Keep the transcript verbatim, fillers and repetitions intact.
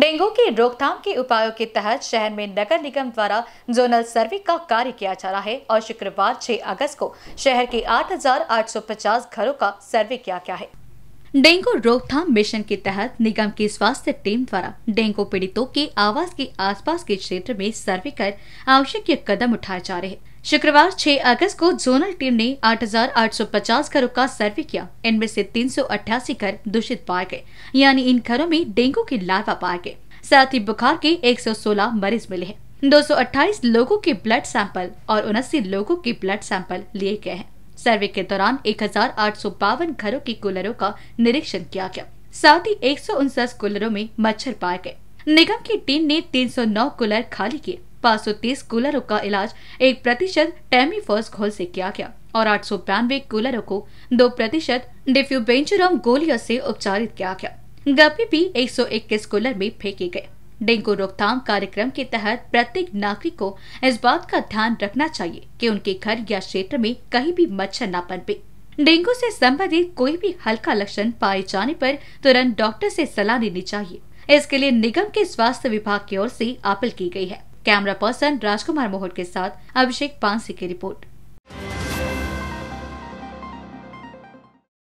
Dengue की रोकथाम के उपायों के तहत शहर में नगर निगम द्वारा जोनल सर्वे का कार्य किया जा रहा है और शुक्रवार छह अगस्त को शहर के आठ हजार आठ सौ पचास घरों का सर्वे किया गया है। डेंगू रोकथाम मिशन के तहत निगम की स्वास्थ्य टीम द्वारा डेंगू पीड़ितों के आवास के आसपास के क्षेत्र में सर्वे कर आवश्यक कदम उठाए जा रहे हैं। शुक्रवार छह अगस्त को जोनल टीम ने आठ हजार आठ सौ पचास घरों का सर्वे किया। इनमें से तीन सौ अट्ठासी घर दूषित पाए गए, यानी इन घरों में डेंगू के लार्वा पाए गए। साथ ही बुखार के एक सौ सोलह मरीज मिले हैं। दो सौ अट्ठाईस लोगों के ब्लड सैंपल और उनासी लोगों के ब्लड सैंपल लिए गए हैं। सर्वे के दौरान एक हजार आठ सौ बावन घरों की कूलरों का निरीक्षण किया गया। साथ ही एक सौ उनसठ कूलरों में मच्छर पाए गए। निगम की टीम ने तीन सौ नौ कूलर खाली किए। पाँच सौ तीस कूलरों का इलाज एक प्रतिशत टेमीफोस घोल से किया गया और आठ सौ बानवे कूलरों को दो प्रतिशत डिफ्यूब्रेंचर गोलियों से उपचारित किया गया। गप्पे भी एक सौ इक्कीस कूलर में फेंके गए। डेंगू रोकथाम कार्यक्रम के तहत प्रत्येक नागरिक को इस बात का ध्यान रखना चाहिए कि उनके घर या क्षेत्र में कहीं भी मच्छर न पनपे। डेंगू से संबंधित कोई भी हल्का लक्षण पाए जाने पर तुरंत डॉक्टर से सलाह लेनी चाहिए। इसके लिए निगम के स्वास्थ्य विभाग की ओर से अपील की गई है। कैमरा पर्सन राजकुमार मोहन के साथ अभिषेक पांसी की रिपोर्ट।